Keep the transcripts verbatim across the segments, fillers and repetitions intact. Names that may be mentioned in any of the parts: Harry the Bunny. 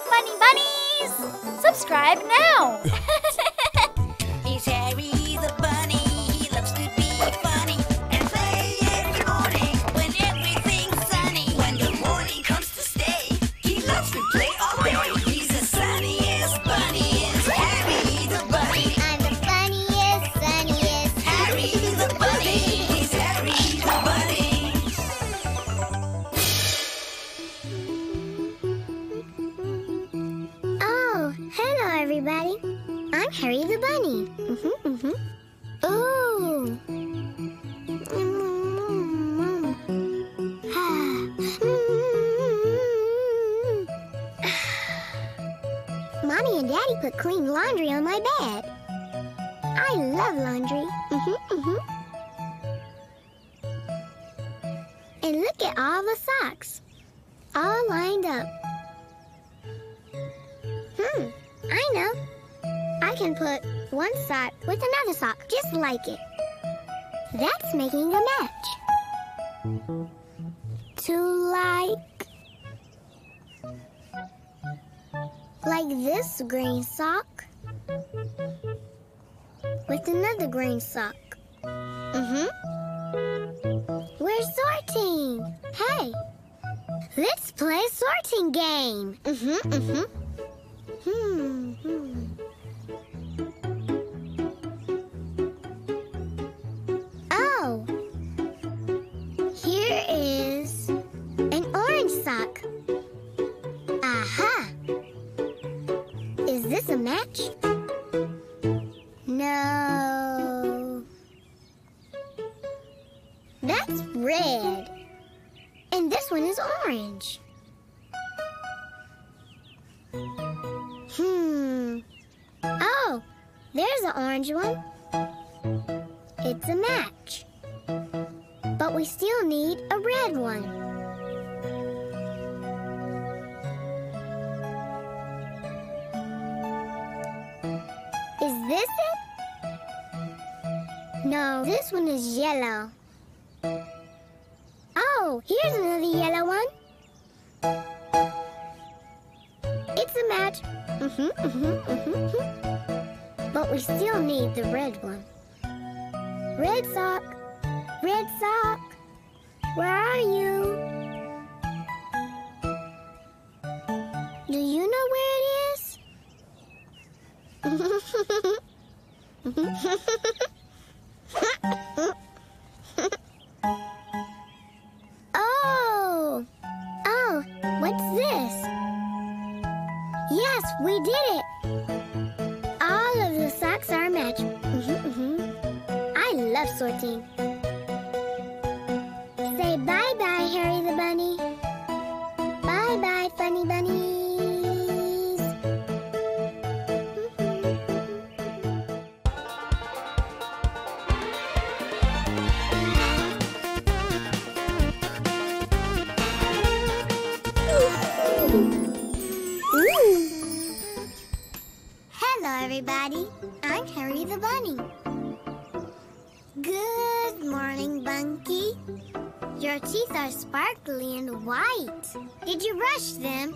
funny bunnies! Subscribe now! He's Harry the Bunny. He loves to be funny and play every morning when everything's sunny. When the morning comes to stay, he loves to play all day. He's the sunniest bunny. It's Harry the Bunny. I'm the funniest, sunniest. Harry the Bunny. He's Harry the Bunny. Hello, everybody. I'm Harry the Bunny. Mm-hmm, mm-hmm. Ooh. Mommy and Daddy put clean laundry on my bed. I love laundry. Mm-hmm, mm-hmm. And look at all the socks. All lined up. Hmm. I know. I can put one sock with another sock, just like it. That's making a match. To like... like this green sock with another green sock. Mm-hmm. We're sorting. Hey, let's play a sorting game. Mm-hmm, mm-hmm. Hmm, hmm. Oh, here is an orange sock. Aha! Is this a match? No. That's red. And this one is orange. Hmm. Oh, there's an orange one. It's a match. But we still need a red one. Is this it? No, this one is yellow. Oh, here's another yellow one. It's a match. Mm-hmm, mm-hmm, mm-hmm. But we still need the red one. Red sock, red sock, where are you? Do you know where it is? Oh, oh, what's this? Yes, we did it! All of the socks are a match. Mm-hmm, mm-hmm. I love sorting. Say bye-bye, Harry the Bunny. Bye-bye, funny bunnies. Mm-hmm. Hello, everybody. I'm Harry the Bunny. Good morning, Bunky. Your teeth are sparkly and white. Did you brush them?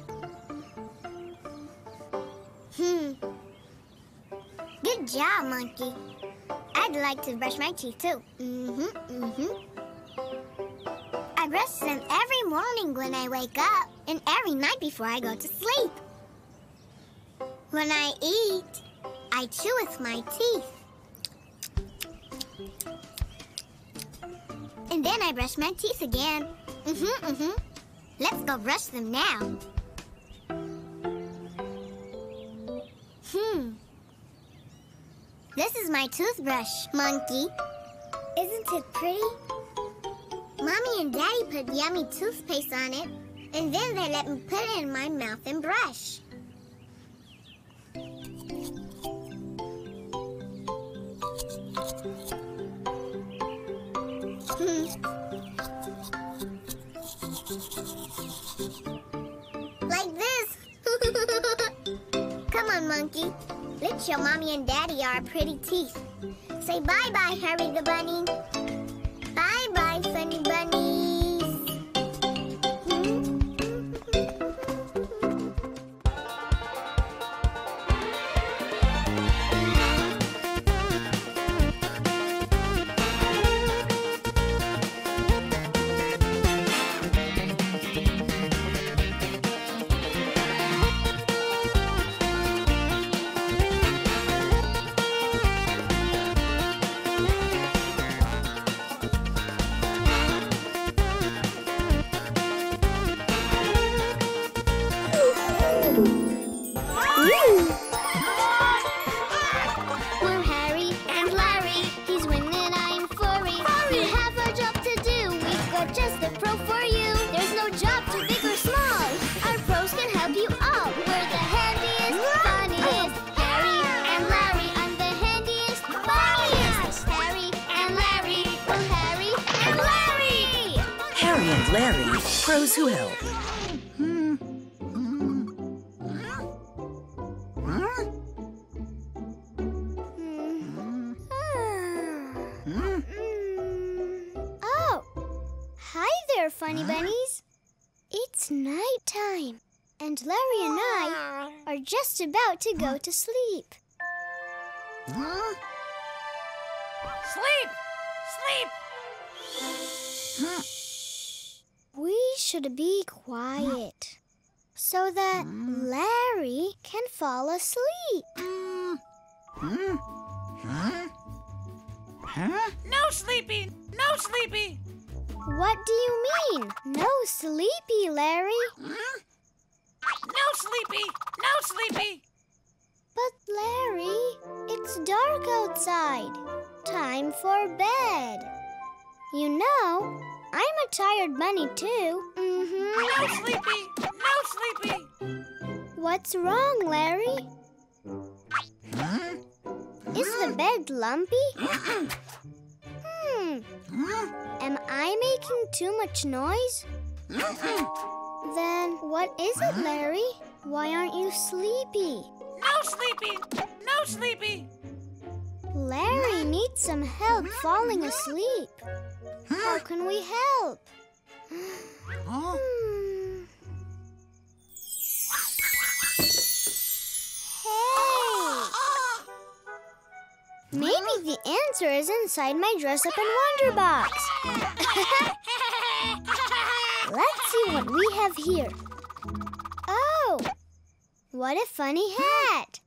Hmm. Good job, Monkey. I'd like to brush my teeth, too. Mm-hmm, mm-hmm. I brush them every morning when I wake up and every night before I go to sleep. When I eat, I chew with my teeth. And then I brush my teeth again. Mm-hmm, mm-hmm. Let's go brush them now. Hmm. This is my toothbrush, Monkey. Isn't it pretty? Mommy and Daddy put yummy toothpaste on it, and then they let me put it in my mouth and brush. Hmm. Like this. Come on, Monkey. Let's show Mommy and Daddy our pretty teeth. Say bye-bye, Harry the Bunny. Bye-bye, funny bunnies. Larry, pros who help. Hmm. Huh? Hmm. Oh, hi there, funny bunnies. It's night time, and Larry and I are just about to go to sleep. Huh? Sleep! Sleep! Huh? We should be quiet so that Larry can fall asleep. Mm. Hmm? Huh? Huh? No sleepy! No sleepy! What do you mean? No sleepy, Larry? Mm. No sleepy! No sleepy! But Larry, it's dark outside. Time for bed. You know, I'm a tired bunny, too. Mm-hmm. No sleepy! No sleepy! What's wrong, Larry? Huh? Is the bed lumpy? Hmm. Am I making too much noise? Then what is it, Larry? Why aren't you sleepy? No sleepy! No sleepy! Larry needs some help falling asleep. How can we help? Huh? Hmm. Hey! Maybe the answer is inside my dress-up and wonder box. Let's see what we have here. Oh! What a funny hat!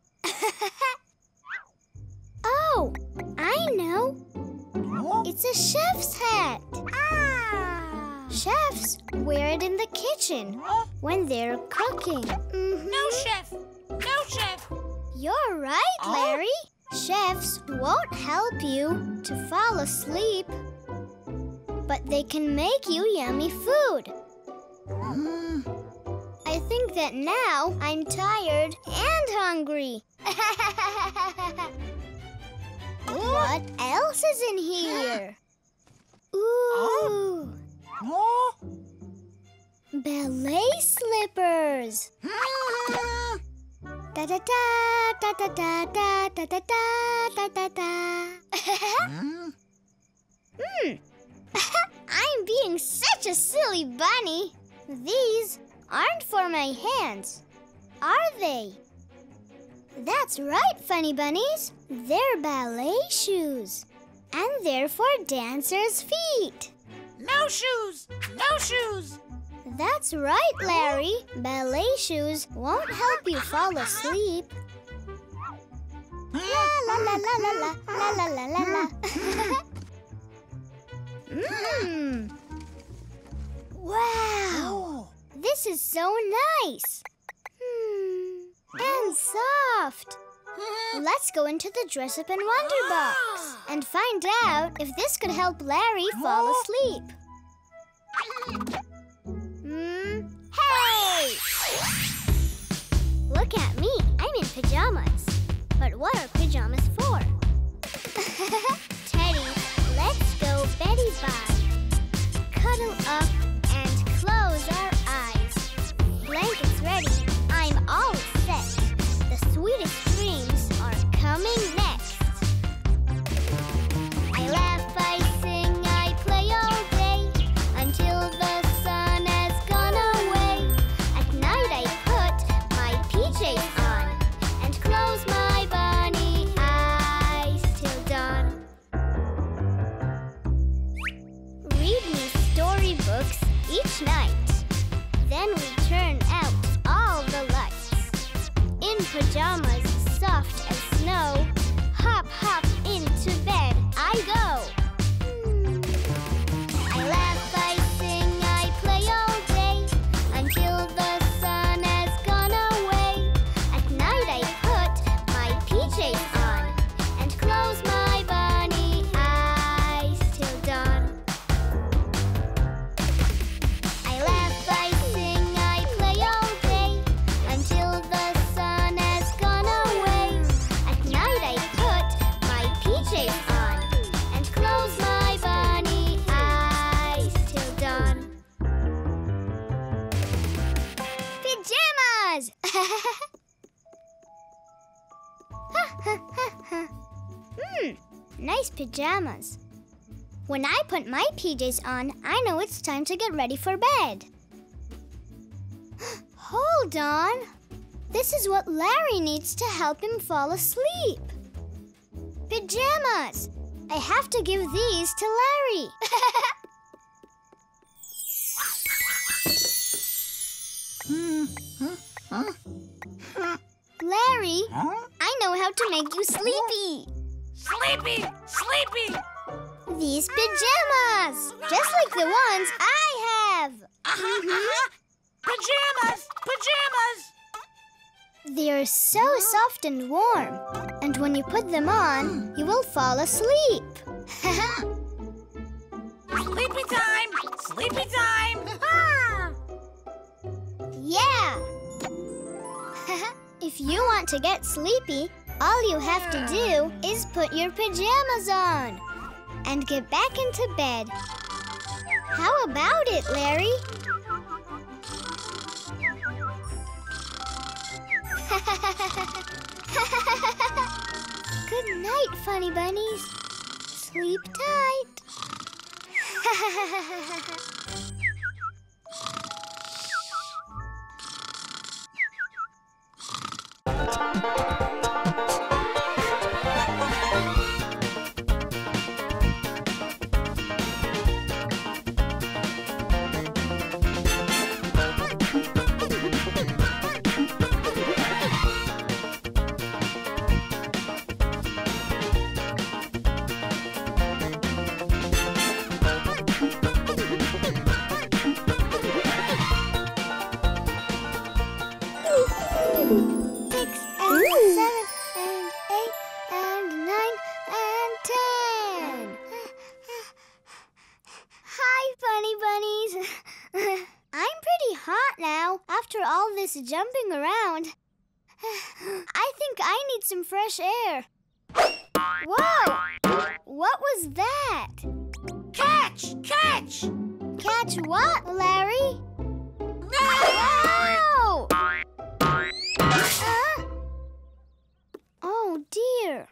Oh, I know. It's a chef's hat. Ah. Chefs wear it in the kitchen when they're cooking. Mm-hmm. No, chef. No, chef. You're right, Larry. Oh. Chefs won't help you to fall asleep, but they can make you yummy food. Mm. I think that now I'm tired and hungry. What else is in here? Ooh! Ballet slippers! Da da da da da da da da da da da da. Hmm. I'm being such a silly bunny. These aren't for my hands, are they? That's right, funny bunnies. They're ballet shoes. And they're for dancers' feet. No shoes! No shoes! That's right, Larry. Ballet shoes won't help you fall asleep. La la la la la la la la la la. Mmm. Wow! This is so nice. And soft. Let's go into the dress-up and wonder box and find out if this could help Larry fall asleep. Mm. Hey! Look at me. I'm in pajamas. But what are pajamas for? Teddy, let's go Betty Bye. Cuddle up and close our eyes. Blankets ready. I'm all set. The sweetest dreams are coming next. I laugh, I sing, I play all day until the sun has gone away. At night I put my P Js on and close my bunny eyes till dawn. Read me storybooks each night. Then we turn out all the lights. In pajamas, soft as snow, hop, hop into bed I go. I laugh, I sing, I play all day until the sun has gone away. Mmm, nice pajamas. When I put my P Js on, I know it's time to get ready for bed. Hold on. This is what Larry needs to help him fall asleep. Pajamas! I have to give these to Larry. Larry, huh? I know how to make you sleepy. Sleepy! Sleepy! These pajamas! Just like the ones I have! Uh-huh, uh-huh. Pajamas! Pajamas! They are so soft and warm, and when you put them on, you will fall asleep. Sleepy time! Sleepy time! Yeah! If you want to get sleepy, all you have to do is put your pajamas on and get back into bed. How about it, Larry? Good night, funny bunnies. Sleep tight. Jumping around. I think I need some fresh air. Whoa! What was that? Catch! Catch! Catch what, Larry? No! Uh, oh dear.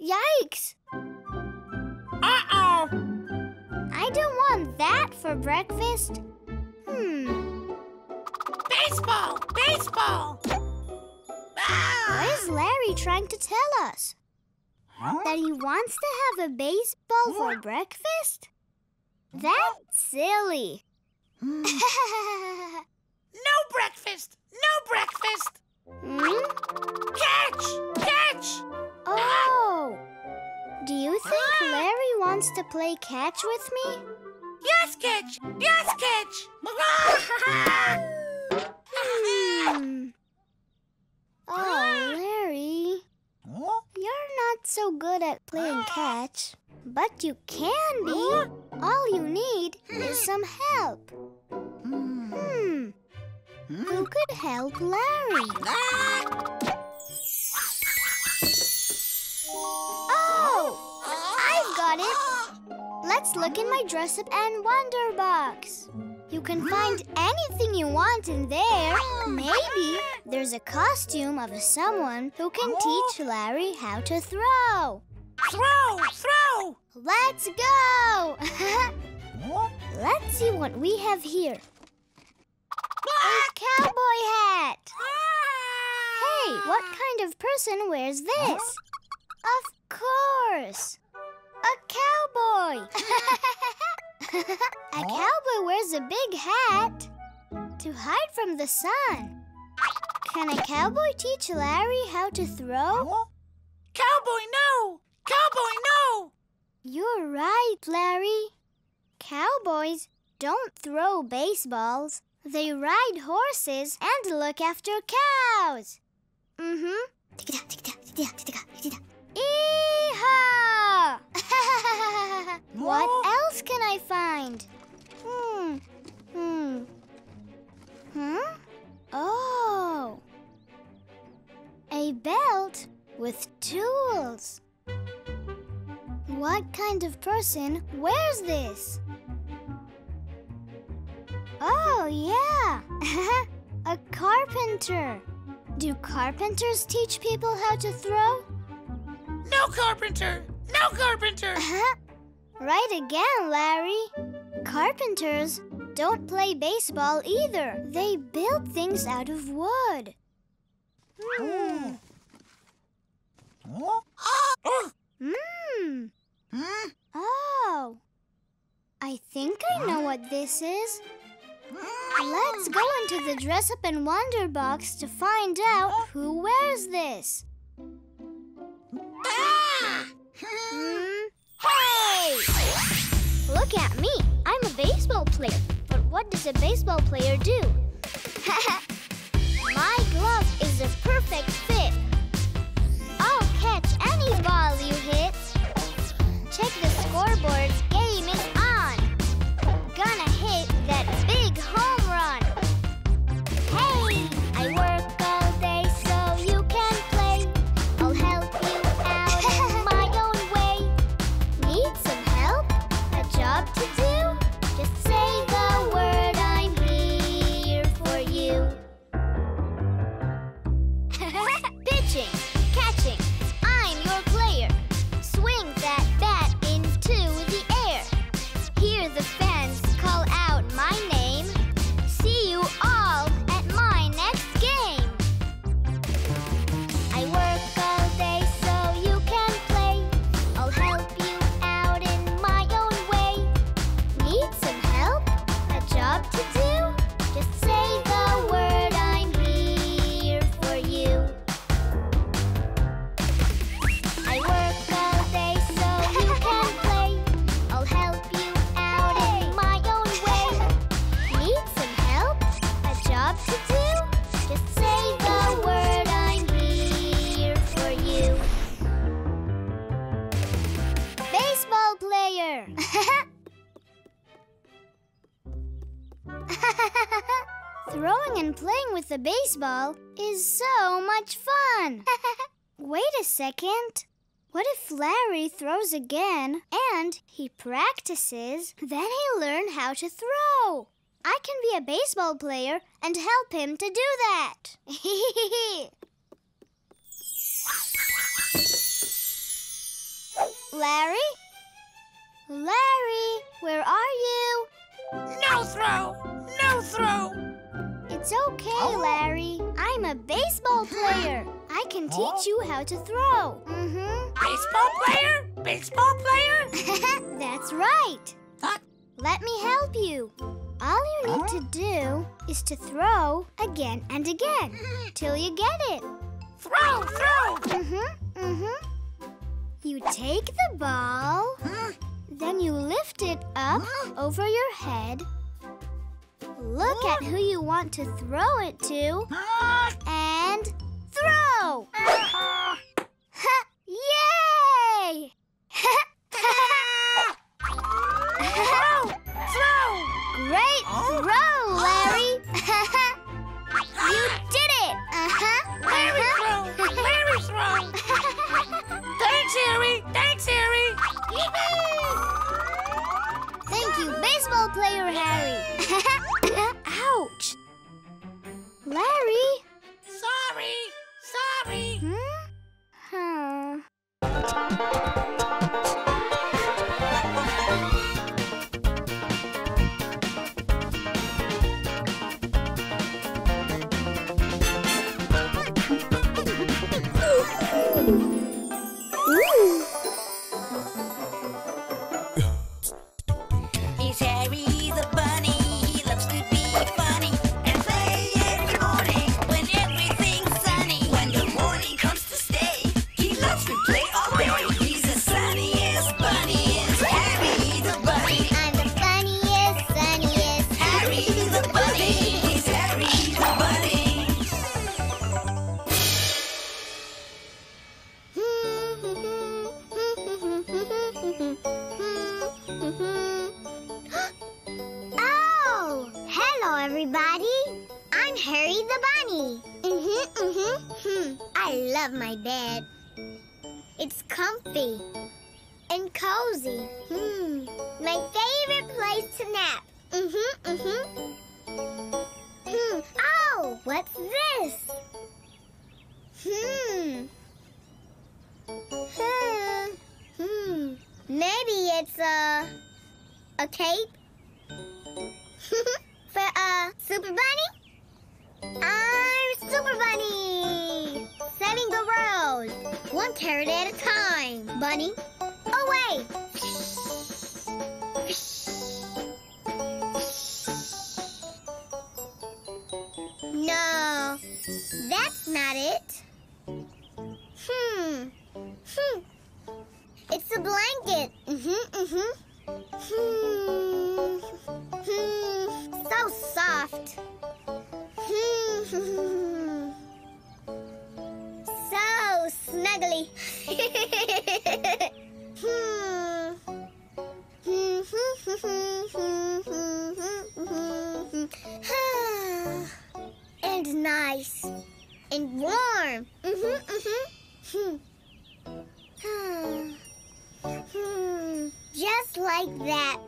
Yikes! Uh-oh! I don't want that for breakfast. Hmm. Baseball! Baseball! Ah! What is Larry trying to tell us? Huh? That he wants to have a baseball for breakfast? That's silly. Mm. No breakfast! No breakfast! Mm? Catch! Catch! Oh! Do you think ah! Larry wants to play catch with me? Yes, catch! Yes, catch! Hmm. Oh, Larry, you're not so good at playing catch, but you can be. All you need is some help. Hmm, who could help Larry? Oh, I've got it. Let's look in my dress-up and wonder box. You can find anything you want in there. Maybe there's a costume of someone who can teach Larry how to throw. Throw! Throw! Let's go! Let's see what we have here. A cowboy hat! Hey, what kind of person wears this? Of course! A cowboy! A cowboy wears a big hat to hide from the sun. Can a cowboy teach Larry how to throw? Cowboy, no! Cowboy, no! You're right, Larry. Cowboys don't throw baseballs. They ride horses and look after cows. Mm-hmm. Ee-haw! What else can I find? Hmm. Hmm. Hmm? Oh. A belt with tools. What kind of person wears this? Oh, yeah. a carpenter. Do carpenters teach people how to throw? No, carpenter! No, carpenter! Uh-huh. Right again, Larry. Carpenters don't play baseball either. They build things out of wood. Mmm. Mmm. Oh. I think I know what this is. Let's go into the Dress Up and Wonder box to find out who wears this. Ah! Mm. Hey! Look at me. I'm a baseball player. But what does a baseball player do? My glove is a perfect fit. I'll catch any ball you hit. Check the scoreboard. Game is on. Gonna hit that big home run. Hey! I work all day so you can play. I'll help you out in my own way. Need some help? A job to do? Just say the word, I'm here for you. Pitching, catching, I'm your player. Swing that bat into the air. Hear the fans call out my name. See you all at my next game. I work all day so you can play. I'll help you out in my own way. Need some help? A job to do? Just say the word, I'm here for you. I work all day so you can play. I'll help you out in my own way. Need some help? A job to do? Just say the word, I'm here for you. Baseball player! Throwing and playing with the baseball is so much fun. Wait a second. What if Larry throws again and he practices, then he'll learn how to throw? I can be a baseball player and help him to do that. Larry? Larry, where are you? No throw! No throw! It's okay, Larry. I'm a baseball player. I can teach you how to throw. Mm-hmm. Baseball player? Baseball player? That's right. Huh? Let me help you. All you need to do is to throw again and again till you get it. Throw, throw! Mm-hmm, mm-hmm. You take the ball, then you lift it up over your head. Look at who you want to throw it to, and throw! Ha! Yay! Throw! Throw! Great throw, Larry! You did it! Uh-huh. Larry throw! Larry throw! Thanks, Harry! Thanks, Harry! Yippee! Thank you, baseball player Harry! Ouch! Larry! Sorry! Sorry! Hmm? Huh. It's Harry the Bunny. My bed. It's comfy and cozy. Hmm. My favorite place to nap. Mm-hmm, mm-hmm. Hmm. Oh, what's this? Hmm. Hmm. Hmm. Maybe it's a a cape for a super bunny. I'm Super Bunny, saving the world, one carrot at a time. Bunny, away! No, that's not it. Hmm, hmm. It's a blanket. Mm-hmm, mm-hmm. Hmm, hmm. So soft. So snuggly. Hmm. And nice and warm. Mhm. Mhm. Hmm. Just like that.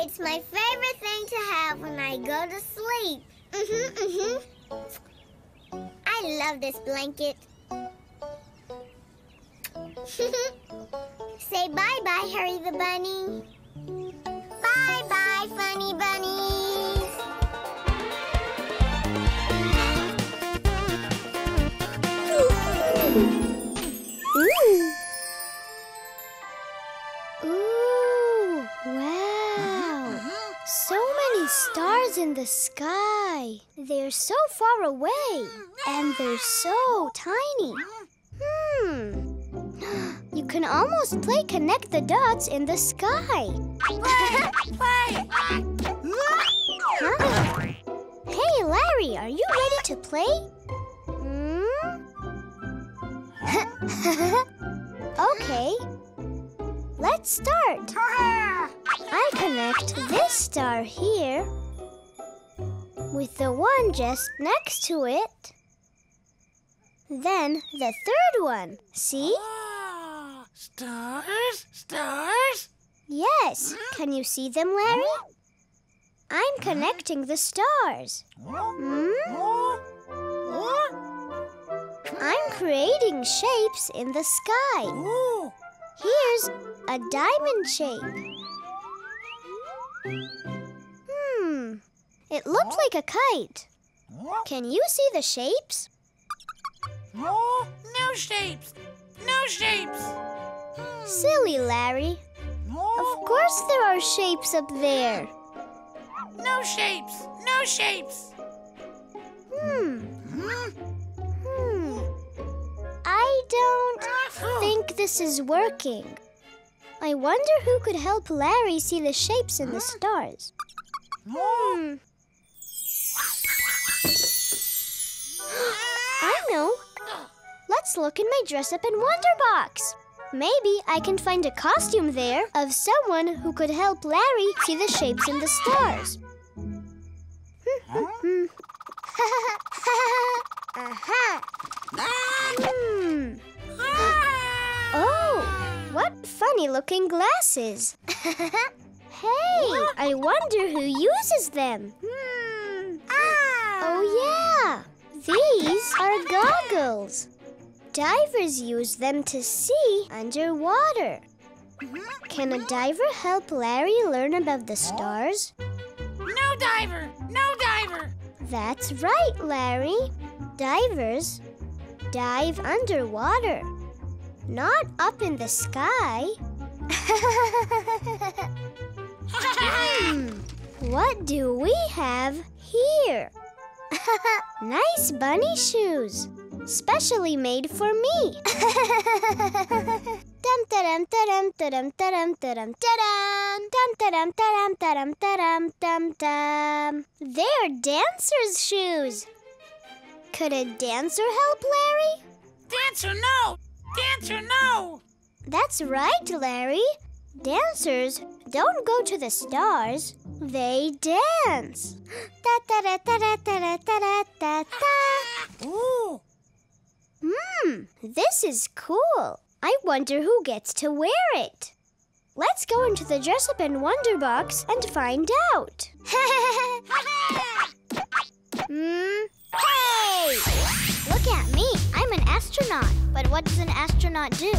It's my favorite thing to have when I go to sleep. Mm-hmm, mm-hmm. I love this blanket. Say bye-bye, Harry the Bunny. Bye-bye, funny bunnies. Ooh. Ooh, wow. Uh-huh. So many stars in the sky. They're so far away, and they're so tiny. Hmm. You can almost play connect the dots in the sky. Huh? Hey, Larry, are you ready to play? Hmm? Okay. Let's start. I connect this star here with the one just next to it, then the third one. See? Oh, stars? Stars? Yes. Mm-hmm. Can you see them, Larry? I'm connecting the stars. Mm? I'm creating shapes in the sky. Ooh. Here's a diamond shape. Hmm. It looks like a kite. Can you see the shapes? Oh, no shapes! No shapes! Silly Larry. Of course there are shapes up there. No shapes! No shapes! Hmm. Hmm. I don't think this is working. I wonder who could help Larry see the shapes in the stars. Hmm. I know. Let's look in my dress-up and wonder box. Maybe I can find a costume there of someone who could help Larry see the shapes in the stars. Aha! Hmm. Oh, what funny-looking glasses! Hey, I wonder who uses them. Hmm. Oh yeah, these are goggles. Divers use them to see underwater. Can a diver help Larry learn about the stars? No diver, no diver. That's right, Larry. Divers dive underwater, not up in the sky. Hmm, what do we have here? Nice bunny shoes, specially made for me. Dum dum dum dum dum dum dum dum dum dum dum. They're dancers' shoes. Could a dancer help Larry? Dancer no! Dancer no! That's right, Larry. Dancers don't go to the stars, they dance. Ooh. Hmm, this is cool. I wonder who gets to wear it. Let's go into the dress-up and wonder box and find out. Hmm? Hey! Look at me. I'm an astronaut. But what does an astronaut do?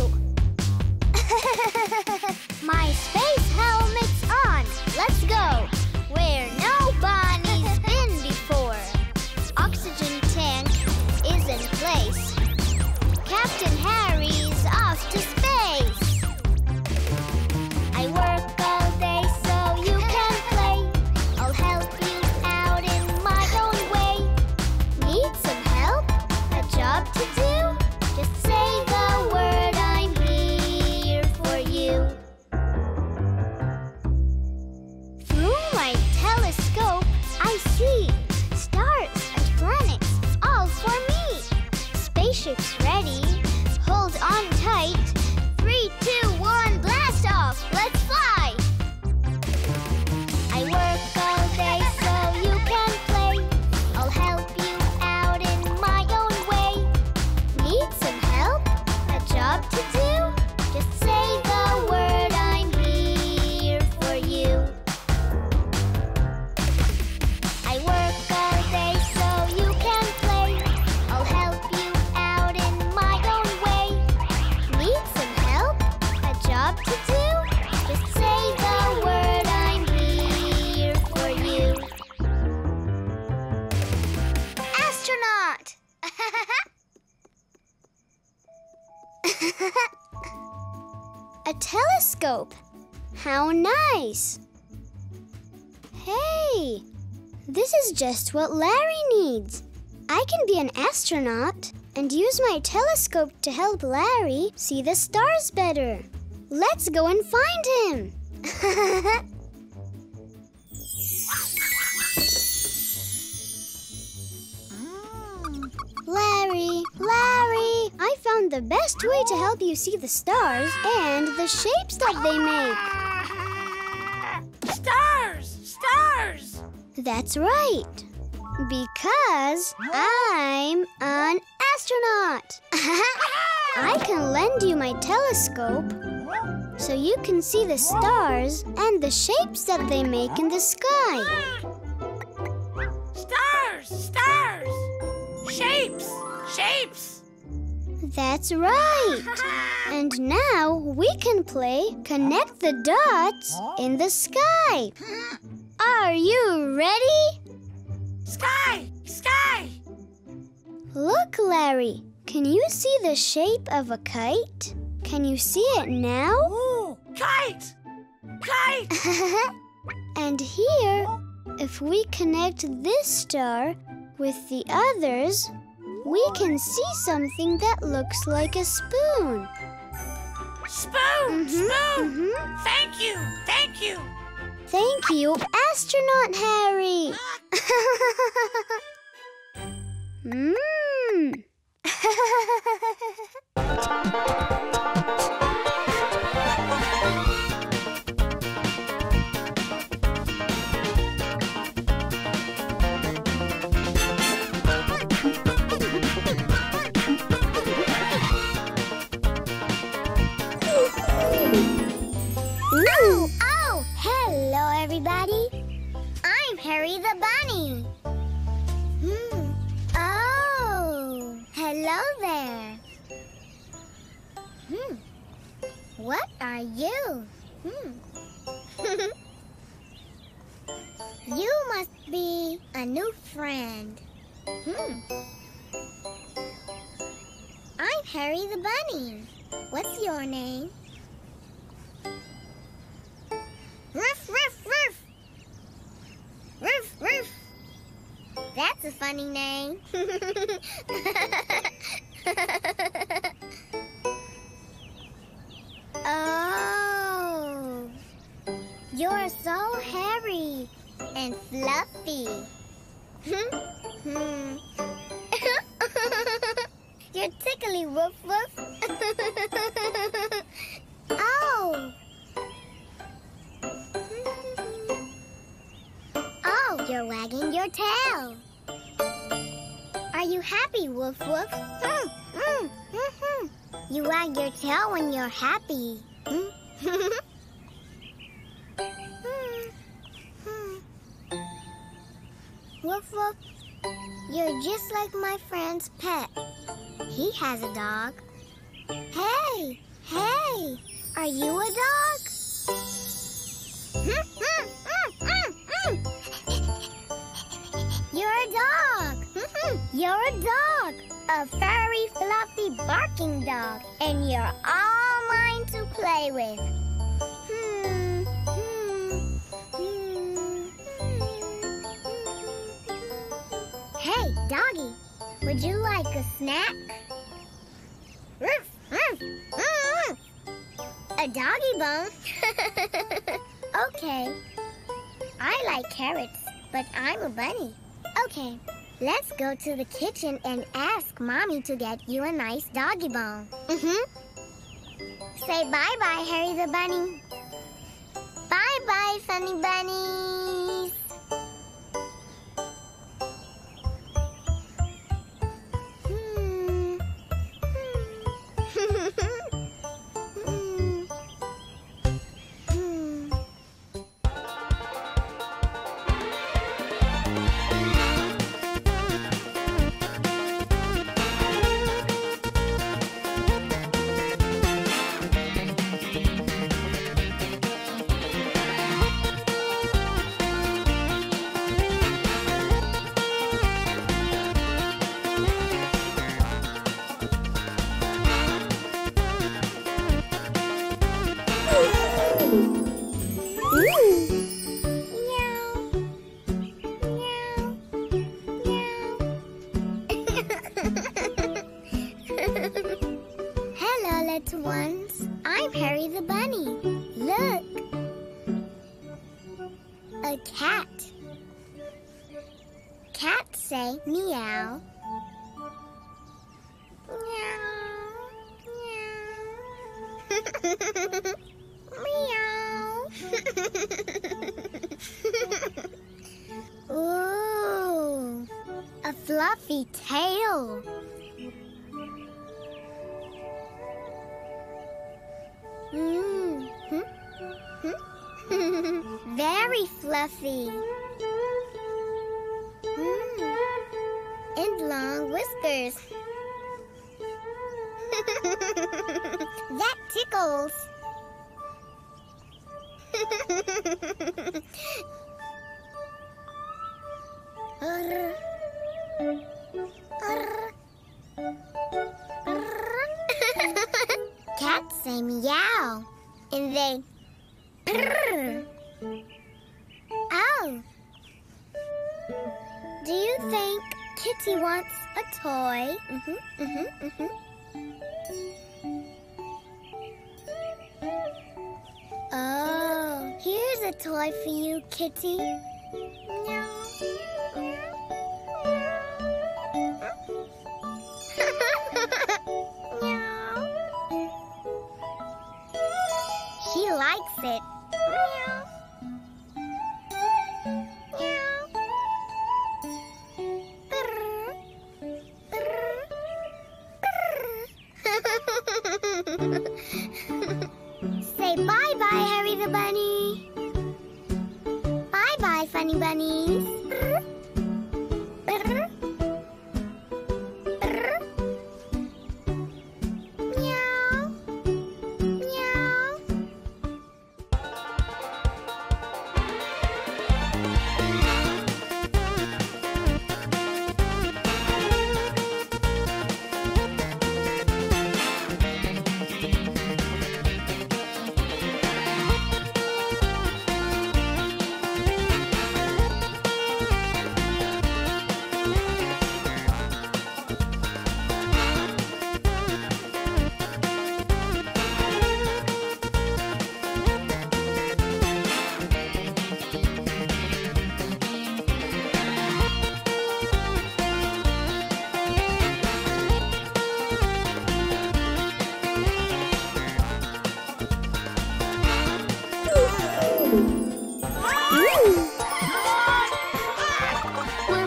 My space helmet's on. Let's go. Where no bunny's been before. Oxygen tank is in place. Captain Harry's off to space. I work all day so you can play. I'll help you out in my own way. Need some help? A job to do? Just say the word, I'm here for you. Through my telescope, I see stars and planets all for me. Spaceships ready, hold on tight. Three, two, one, blast off! Let's fly! I work all day so you can play. I'll help you out in my own way. Need some help? A job to do? Just say the word, I'm here for you. I work all day so you can play. I'll help you out in my own way. Need some help? A job to do? Just say the word, I'm here for you. Astronaut! A telescope. How nice. Hey, this is just what Larry needs. I can be an astronaut and use my telescope to help Larry see the stars better. Let's go and find him. Larry, Larry, I found the best way to help you see the stars and the shapes that they make. Stars! Stars! That's right, because I'm an astronaut. I can lend you my telescope so you can see the stars and the shapes that they make in the sky. Stars! Stars! Shapes! Shapes! That's right. And now we can play Connect the Dots in the Sky. Are you ready? Sky! Sky! Look, Larry. Can you see the shape of a kite? Can you see it now? Ooh, kite! Kite! And here, if we connect this star with the others, we can see something that looks like a spoon. Spoon! Mm-hmm, spoon! Mm-hmm. Thank you! Thank you! Thank you, Astronaut Harry! Mmm! Harry the Bunny. Hmm. Oh, hello there. Hmm. What are you? Hmm. You must be a new friend. Hmm. I'm Harry the Bunny. What's your name? Ruff, ruff, ruff. Ruff, ruff. That's a funny name. Oh, you're so hairy and fluffy. Hmm. You're tickly, Ruff, Ruff. Oh. You're wagging your tail. Are you happy, Woof Woof? Mm, mm, mm-hmm. You wag your tail when you're happy. Mm. mm, mm. Woof Woof, You're just like my friend's pet. He has a dog. Hey, hey, are you a dog? Mm, mm, mm, mm, mm. You're a dog. Mm-hmm. You're a dog. A furry, fluffy, barking dog. And you're all mine to play with. Hmm, hmm, hmm, hmm. Hey, doggy, would you like a snack? Ruff, ruff, ruff. A doggy bone? Okay. I like carrots, but I'm a bunny. Okay, let's go to the kitchen and ask Mommy to get you a nice doggy bone. Mm-hmm. Say bye-bye, Harry the Bunny. Bye-bye, funny bunnies. Hmm. Hmm. Hmm. Hello, little ones. I'm Harry the Bunny. Look. A cat. Cats say meow. Meow. Meow. Meow. Ooh. A fluffy tail. Mm-hmm. Very fluffy. Mm. And long whiskers. That tickles. Arr. Arr. Cats say meow, and they purr. Oh. Do you think Kitty wants a toy? Mm-hmm, mm-hmm, mm-hmm. Oh, here's a toy for you, Kitty. Meow. Likes it. Meow. Meow. Brr. Brr. Brr. Say bye-bye, Harry the Bunny. Bye-bye, funny bunnies. Brr. Brr.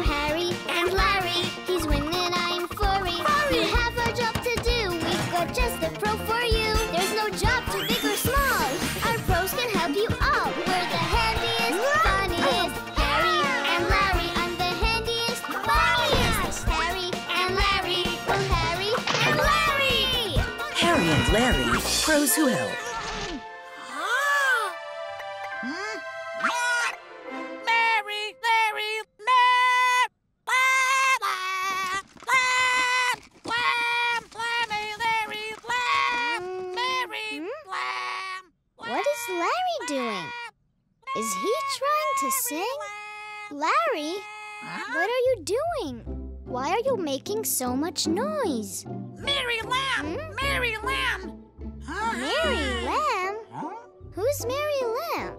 Harry and Larry, I'm the handiest, funniest, Larry, crows who help. Mary, Larry, Mary, what is Larry doing? Is he trying to sing? Larry, what are you doing? Why are you making so much noise? Mary Lamb! Hmm? Mary Lamb! Mary Lamb? Who's Mary Lamb?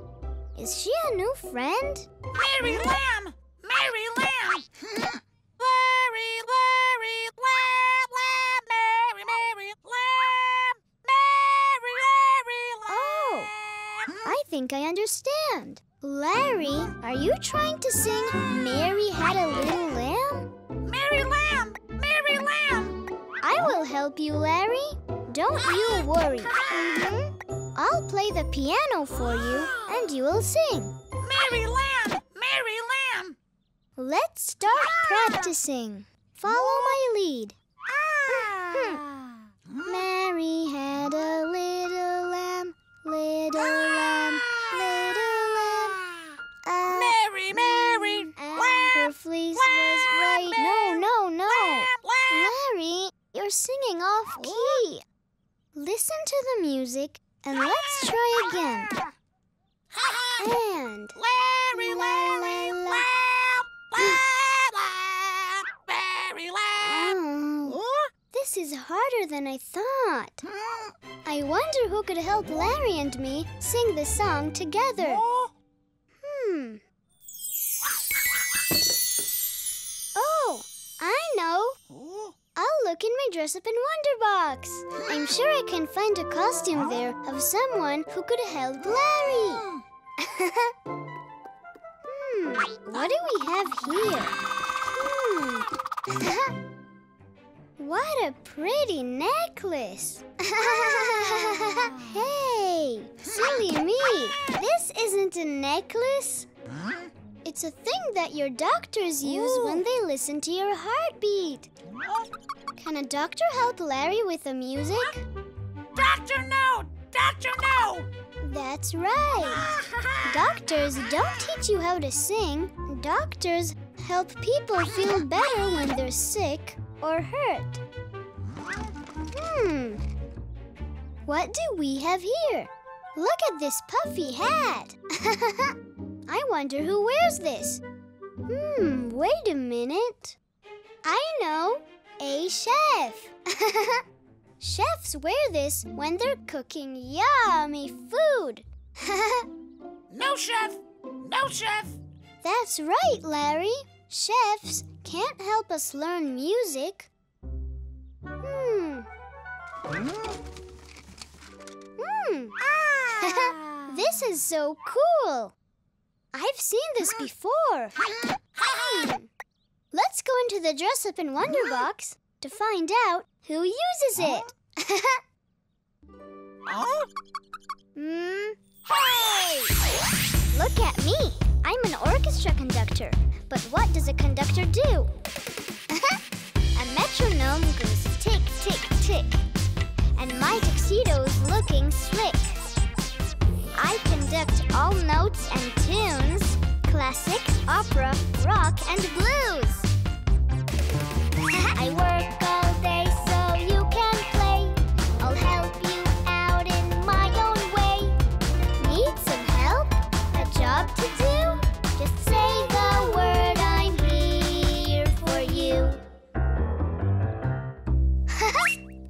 Is she a new friend? Mary Lamb! Mary Lamb! Larry, Larry, Lamb, Lamb, Mary, Mary, Lamb, Mary, Larry, Lamb. Oh, I think I understand. Larry, are you trying to sing Mary Had a Little Lamb? Mary Lamb! Mary Lamb! I will help you, Larry. Don't you worry. Mm-hmm. I'll play the piano for you, and you will sing. Mary Lamb! Mary Lamb! Let's start practicing. Follow my lead. Mm-hmm. Mary had a little lamb, little lamb, little lamb. Uh, Mary, Mary, and her fleece was white. No, no, no. Larry, you're singing off key. Listen to the music. And let's try again. And Larry, Larry, Larry, Larry. This is harder than I thought. I wonder who could help Larry and me sing the song together. Hmm. Oh, I know. I'll look in my dress-up and wonder box. I'm sure I can find a costume there of someone who could help Larry. Hmm, what do we have here? Hmm. What a pretty necklace. Hey, silly me. This isn't a necklace. It's a thing that your doctors use Ooh. when they listen to your heartbeat. Can a doctor help Larry with the music? Doctor, no! Doctor, no! That's right. Doctors don't teach you how to sing. Doctors help people feel better when they're sick or hurt. Hmm. What do we have here? Look at this puffy hat. I wonder who wears this. Hmm, wait a minute. I know, a chef. Chefs wear this when they're cooking yummy food. No, chef! No, chef! That's right, Larry. Chefs can't help us learn music. Hmm. Hmm. Ah. This is so cool. I've seen this before. Hmm. Let's go into the dress-up and wonder box to find out who uses it. mm. Hey! Look at me. I'm an orchestra conductor. But what does a conductor do? A metronome goes tick, tick, tick. And my tuxedo's looking slick. I conduct all notes and tunes, classic, opera, rock, and blues. I work all day so you can play. I'll help you out in my own way. Need some help? A job to do? Just say the word, I'm here for you.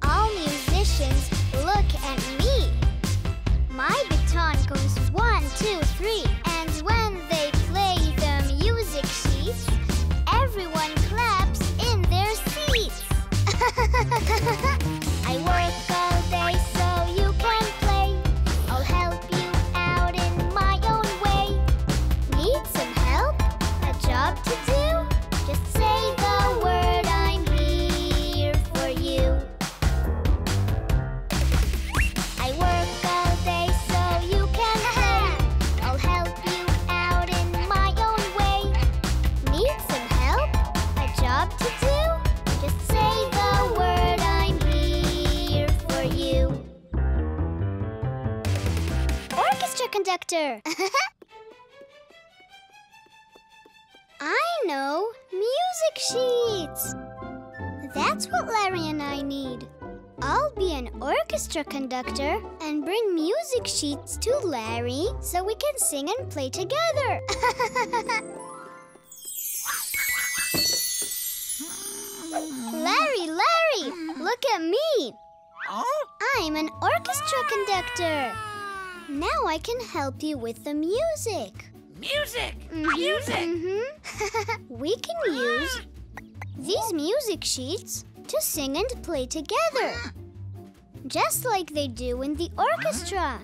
All musicians, look at me. My baton goes one, two, three, and when they play the music sheets, everyone claps in their seat. conductor. I know, music sheets. That's what Larry and I need. I'll be an orchestra conductor and bring music sheets to Larry so we can sing and play together. Larry, Larry, look at me. I'm an orchestra conductor. Now I can help you with the music. Music! Mm-hmm, music! Mm-hmm. We can use these music sheets to sing and play together. Just like they do in the orchestra.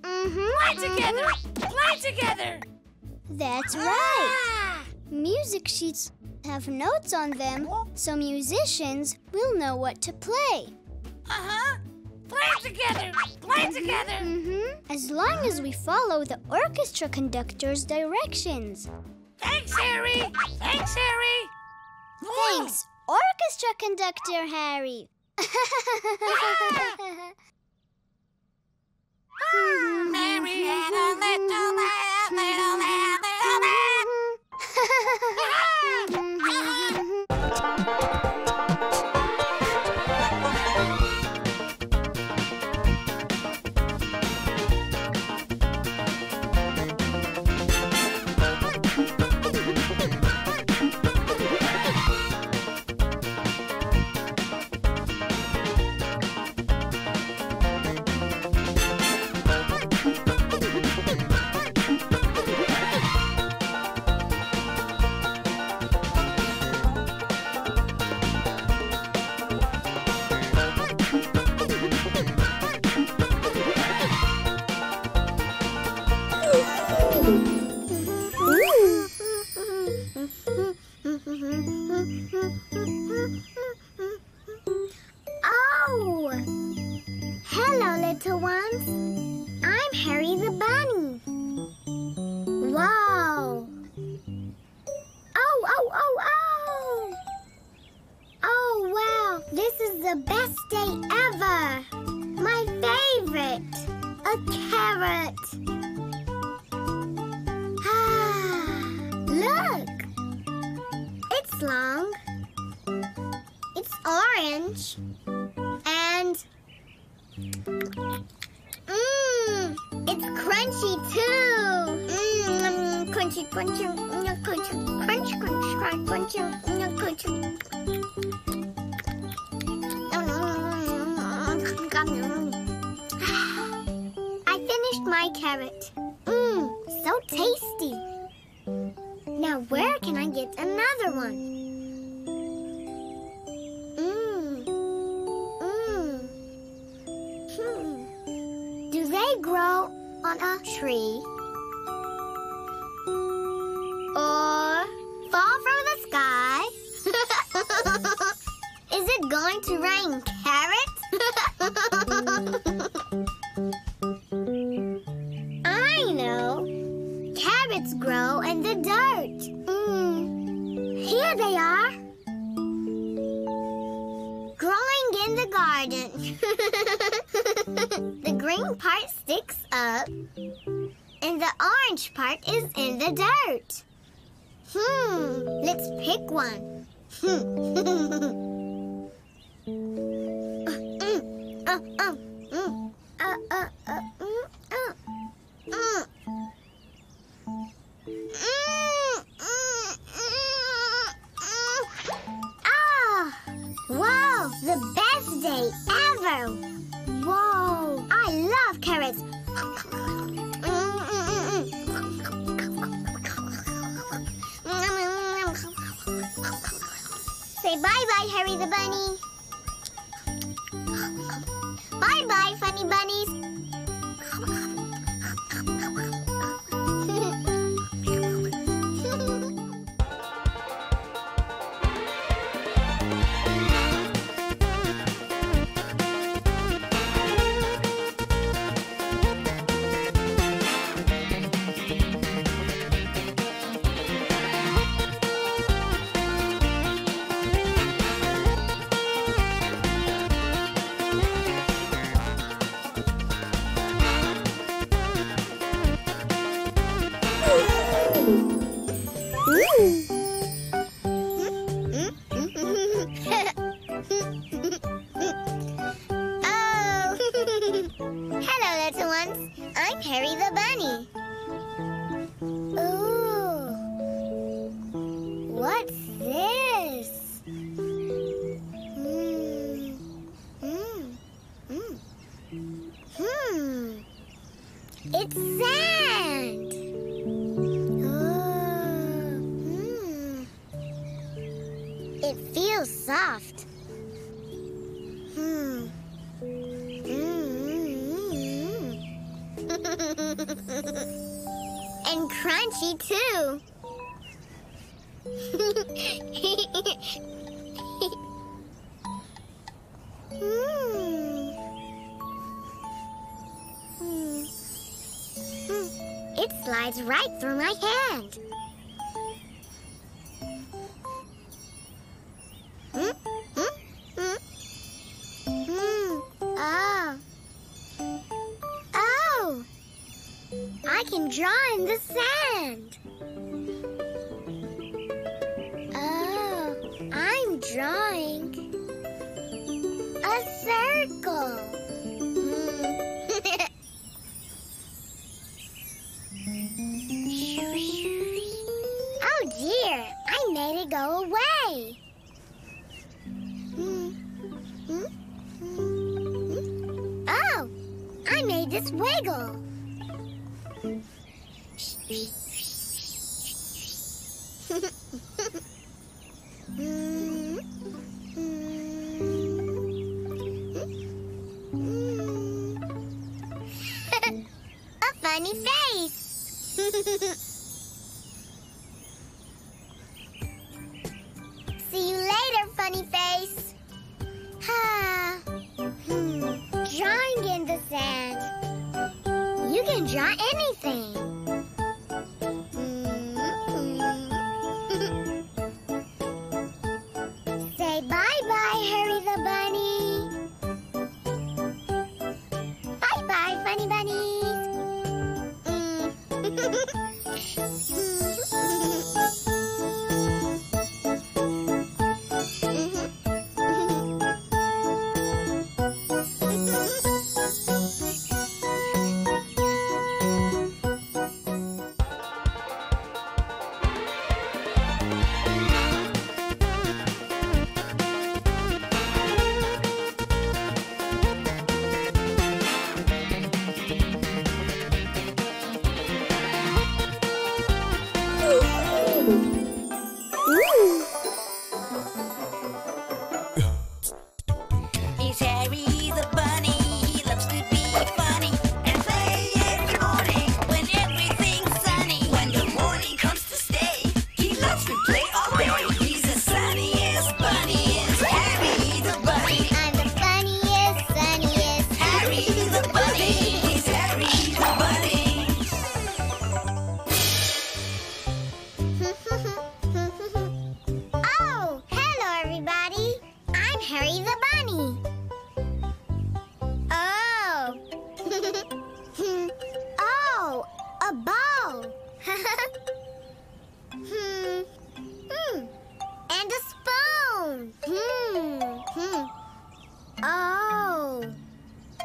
Mm-hmm, play together! Mm-hmm. Play together! That's right! Ah! Music sheets have notes on them, so musicians will know what to play. Uh-huh! Play together! Play together! Mm-hmm. As long as we follow the orchestra conductor's directions. Thanks, Harry! Thanks, Harry! Thanks, orchestra conductor Harry! Yeah! Mary had a little lamb, little lamb, little lamb! Harry the Bunny. Ooh, what's this? Mm, mm, mm. Hmm, it's sand. Oh, mm. It feels soft. Hmm. And crunchy, too. mm. Mm. It slides right through my hand. Mm. Mm. Mm. Mm. Oh. Oh. I can draw in the sand. Oh, I'm drawing a circle. Oh dear, I made it go away. Oh, I made this wiggle. A funny face. See you later, funny face. Ah. Hmm. Drawing in the sand. You can draw anything.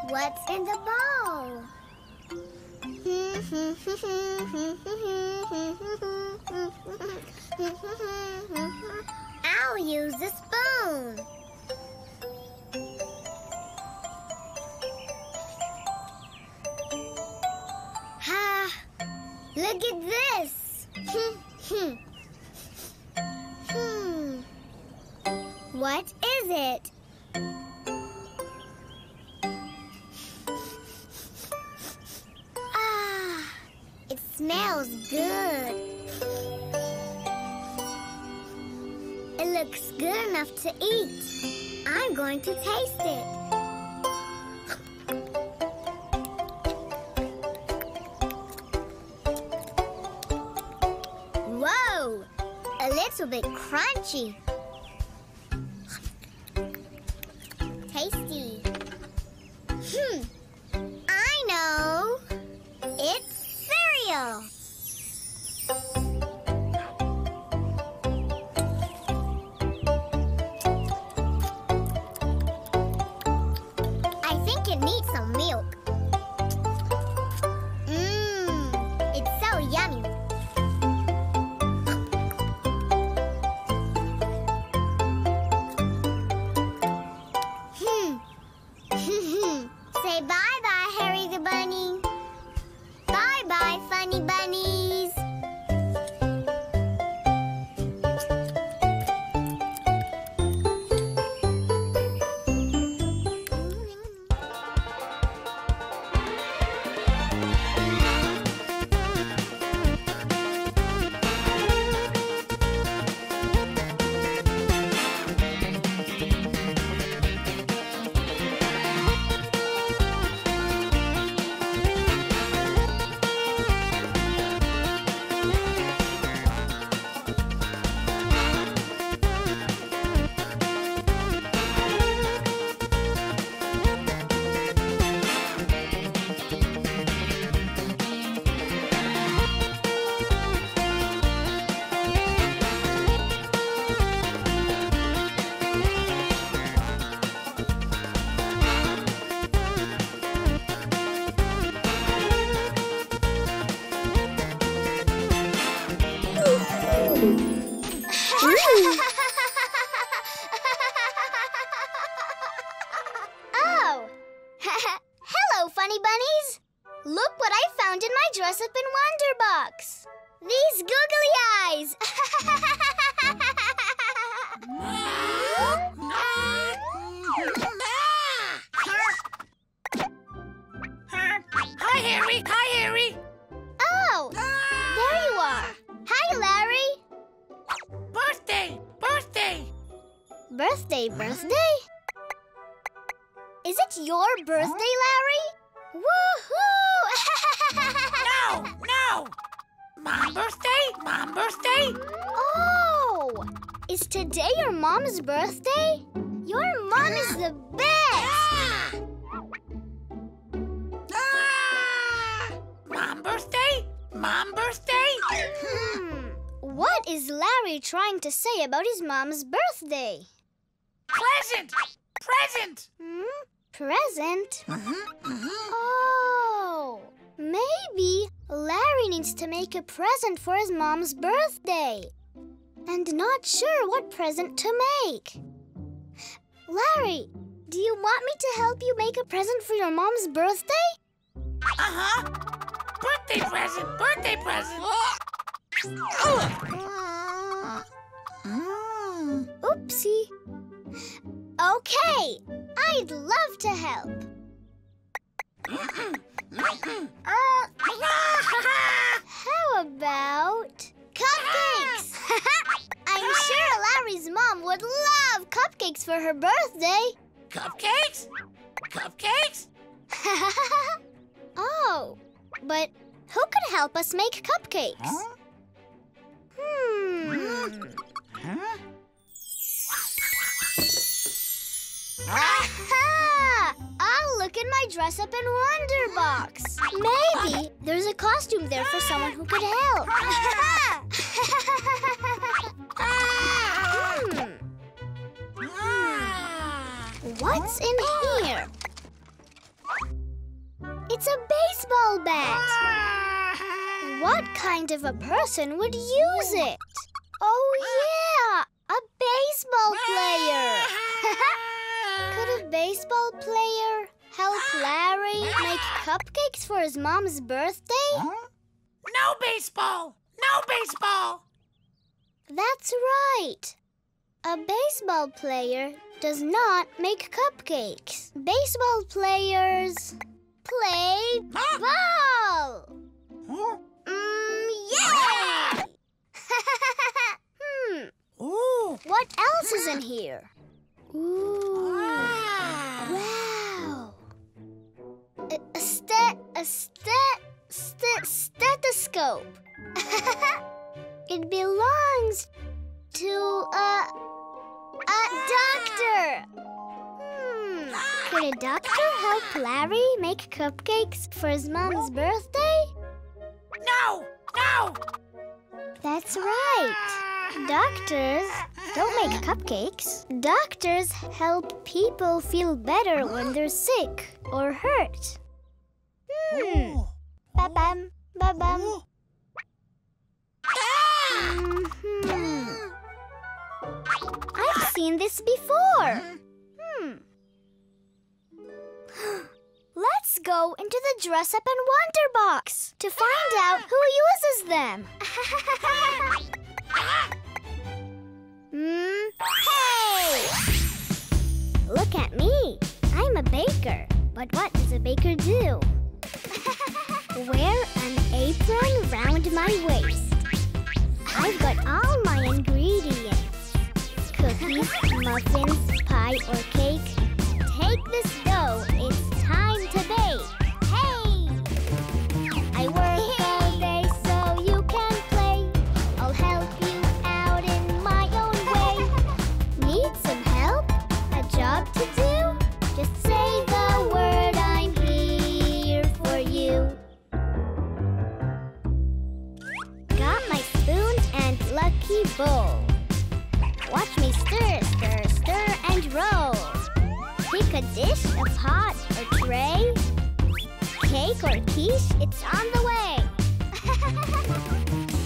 What's in the bowl? I'll use a spoon. Ha! Look at this. Hmm. What is it? Smells good. It looks good enough to eat. I'm going to taste it. Whoa! A little bit crunchy. Tasty. Hmm. I know. It's cereal. I think it needs some milk. Mm dress up in Wonderbox. These googly eyes. Hi, Harry. Hi, Harry. Oh, there you are. Hi, Larry. Birthday, birthday. Birthday, birthday? Is it your birthday, Larry? Woohoo! No, no! Mom birthday? Mom birthday? Oh! Is today your mom's birthday? Your mom is the best! Ah. Ah. Mom birthday? Mom birthday? Hmm. What is Larry trying to say about his mom's birthday? Present! Present! Hmm? Present? Mm-hmm, mm-hmm. Oh, maybe Larry needs to make a present for his mom's birthday. And not sure what present to make. Larry, do you want me to help you make a present for your mom's birthday? Uh-huh. Birthday present, birthday present. Oh. Mm. Oopsie. Okay, I'd love to help. uh, how about cupcakes? I'm sure Larry's mom would love cupcakes for her birthday. Cupcakes? Cupcakes? Oh, but who could help us make cupcakes? Huh? Hmm. Huh? Aha! I'll look in my dress up and wonder box. Maybe there's a costume there for someone who could help. hmm. Hmm. What's in here? It's a baseball bat. What kind of a person would use it? Oh yeah, a baseball player. Could a baseball player help Larry make cupcakes for his mom's birthday? No baseball! No baseball! That's right. A baseball player does not make cupcakes. Baseball players play ball! Huh? Mm, yeah! hmm. Ooh. What else is in here? Ooh. Wow. A, a stet, a stet, stet, stethoscope. It belongs to a, a doctor. Hmm. Could a doctor help Larry make cupcakes for his mom's birthday? No, no. That's right. Doctors don't make cupcakes. Doctors help people feel better when they're sick or hurt. Hmm. Ba-bam, ba-bam. Mm-hmm. I've seen this before. Hmm. Let's go into the dress-up and wonder box to find out who uses them. Mm. Hey! Look at me. I'm a baker. But what does a baker do? Wear an apron round my waist. I've got all my ingredients. Cookies, muffins, pie or cake. Take this dough. It's time to bake. Hey! I work all day so you can play. I'll help you. Job to do? Just say the word, I'm here for you. Got my spoon and lucky bowl. Watch me stir, stir, stir and roll. Pick a dish, a pot, or tray. Cake or quiche, it's on the way.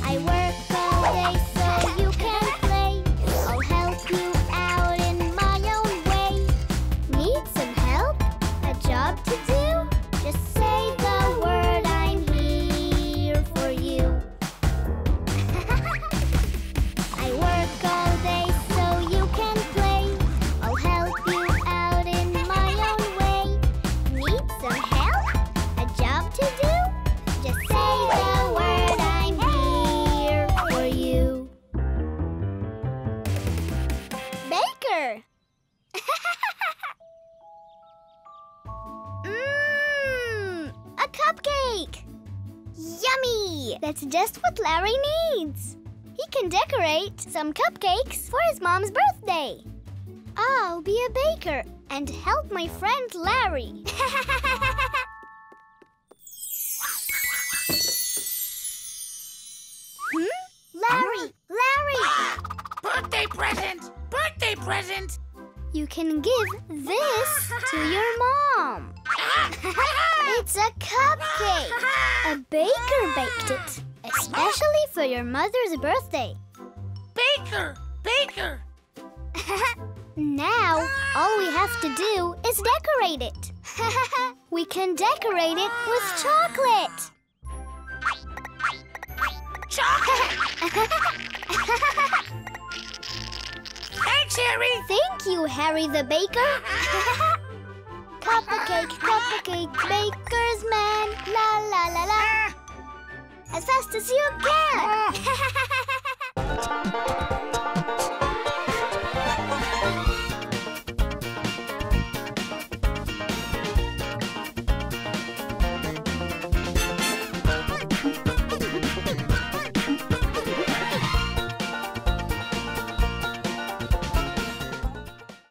I work all day so you can play. I'll help you. Job to do? Just say the word, I'm here yummy! That's just what Larry needs. He can decorate some cupcakes for his mom's birthday. I'll be a baker and help my friend Larry. Hmm? Larry! Larry! Ah, birthday present! Birthday present! You can give this to your mom. It's a cupcake. A baker baked it, especially for your mother's birthday. Baker! Baker! Now, all we have to do is decorate it. We can decorate it with chocolate. Chocolate! Thanks, Harry! Thank you, Harry the Baker. Cupcake, cupcake, baker's man. La la la la. As fast as you can.